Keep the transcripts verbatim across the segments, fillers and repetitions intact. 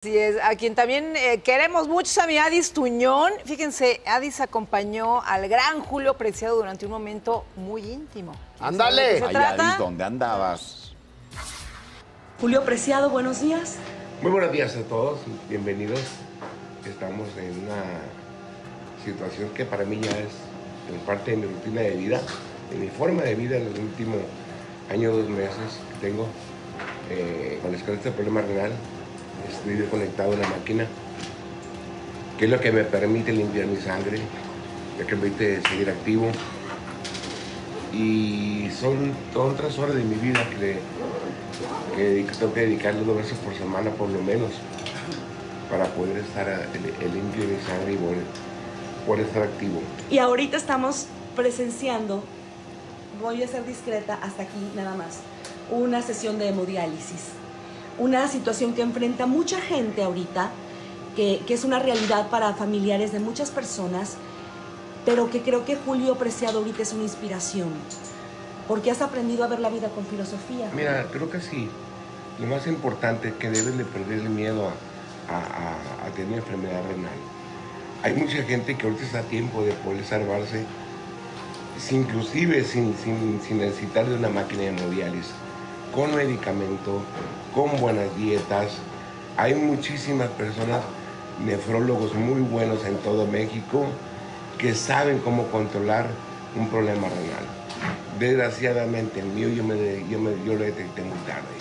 Así es, a quien también eh, queremos mucho, a mi Addis Tuñón. Fíjense, Addis acompañó al gran Julio Preciado durante un momento muy íntimo. ¡Ándale! Ay, Addis, ¿dónde andabas? Julio Preciado, buenos días. Muy buenos días a todos, bienvenidos. Estamos en una situación que para mí ya es en parte de mi rutina de vida, de mi forma de vida en los últimos años, dos meses que tengo eh, con este problema renal. Estoy desconectado de la máquina, que es lo que me permite limpiar mi sangre, lo que me permite seguir activo. Y son, son tres horas de mi vida que, que tengo que dedicarle dos veces por semana, por lo menos, para poder estar a, el, el limpio de mi sangre y poder, poder estar activo. Y ahorita estamos presenciando, voy a ser discreta hasta aquí nada más, una sesión de hemodiálisis. Una situación que enfrenta mucha gente ahorita, que, que es una realidad para familiares de muchas personas, pero que creo que Julio Preciado ahorita es una inspiración, porque has aprendido a ver la vida con filosofía. Mira, creo que sí. Lo más importante es que debes de perder el miedo a, a, a, a tener enfermedad renal. Hay mucha gente que ahorita está a tiempo de poder salvarse, sin, inclusive sin, sin, sin necesitar de una máquina de hemodiálisis, con medicamento, con buenas dietas. Hay muchísimas personas, nefrólogos muy buenos en todo México, que saben cómo controlar un problema renal. Desgraciadamente el mío yo, me, yo, me, yo lo detecté muy tarde.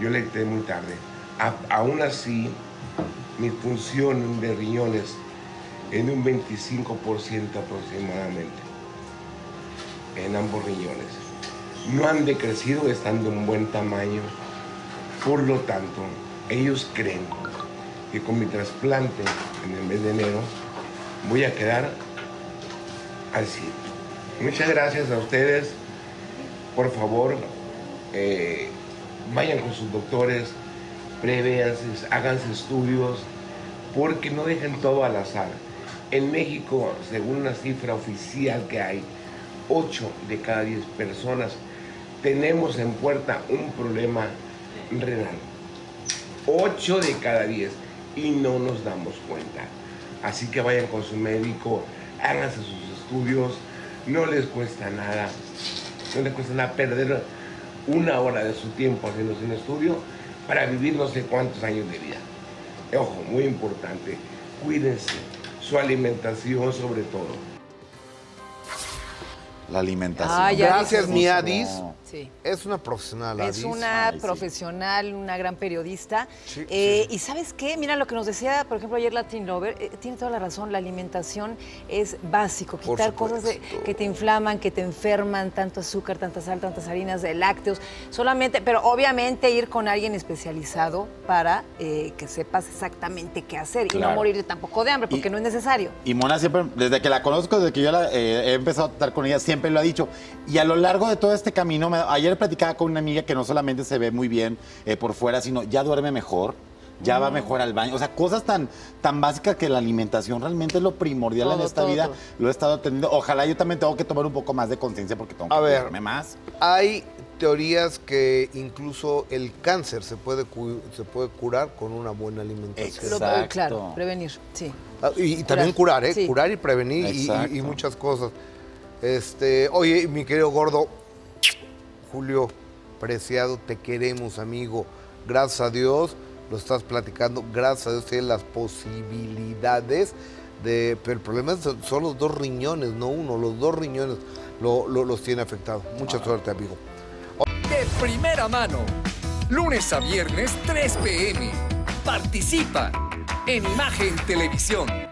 Yo lo detecté muy tarde. A, aún así, mi función de riñones es de un veinticinco por ciento aproximadamente, en ambos riñones. No han decrecido, están de un buen tamaño. Por lo tanto, ellos creen que con mi trasplante en el mes de enero voy a quedar así. Muchas gracias a ustedes. Por favor, eh, vayan con sus doctores, prevéanse, háganse estudios, porque no dejen todo al azar. En México, según la cifra oficial que hay, ocho de cada diez personas tenemos en puerta un problema renal. ocho de cada diez y no nos damos cuenta. Así que vayan con su médico, háganse sus estudios, no les cuesta nada, no les cuesta nada perder una hora de su tiempo haciéndose un estudio para vivir no sé cuántos años de vida. Ojo, muy importante, cuídense, su alimentación sobre todo. La alimentación. Ah, gracias, mi Addis. Sí. Es una profesional, Addis. Es una Ay, profesional, sí. una gran periodista. Sí, eh, sí. Y ¿sabes qué? Mira lo que nos decía, por ejemplo, ayer Latin Lover, eh, tiene toda la razón, la alimentación es básico. Quitar cosas de, que te inflaman, que te enferman, tanto azúcar, tanta sal, tantas harinas, de lácteos, solamente, pero obviamente ir con alguien especializado para eh, que sepas exactamente qué hacer claro. y no morir tampoco de hambre, porque y, no es necesario. Y Mona siempre, desde que la conozco, desde que yo la, eh, he empezado a tratar con ella, siempre lo ha dicho. Y a lo largo de todo este camino, me, ayer platicaba con una amiga que no solamente se ve muy bien eh, por fuera, sino ya duerme mejor, ya mm. va mejor al baño. O sea, cosas tan, tan básicas que la alimentación realmente es lo primordial todo, en esta todo, vida. Todo. Lo he estado atendiendo. Ojalá yo también tengo que tomar un poco más de conciencia porque tengo que cuidarme más. Hay teorías que incluso el cáncer se puede, se puede curar con una buena alimentación. Exacto. Claro, prevenir, sí. Y, y también curar, curar ¿eh? Sí. Curar y prevenir y, y, y muchas cosas. Este, oye, mi querido gordo, Julio Preciado, te queremos, amigo. Gracias a Dios, lo estás platicando. Gracias a Dios tienes las posibilidades de... Pero el problema es, son los dos riñones, no uno. Los dos riñones lo, lo, los tiene afectados. Mucha ah. suerte, amigo. De primera mano, lunes a viernes, tres p m Participa en Imagen Televisión.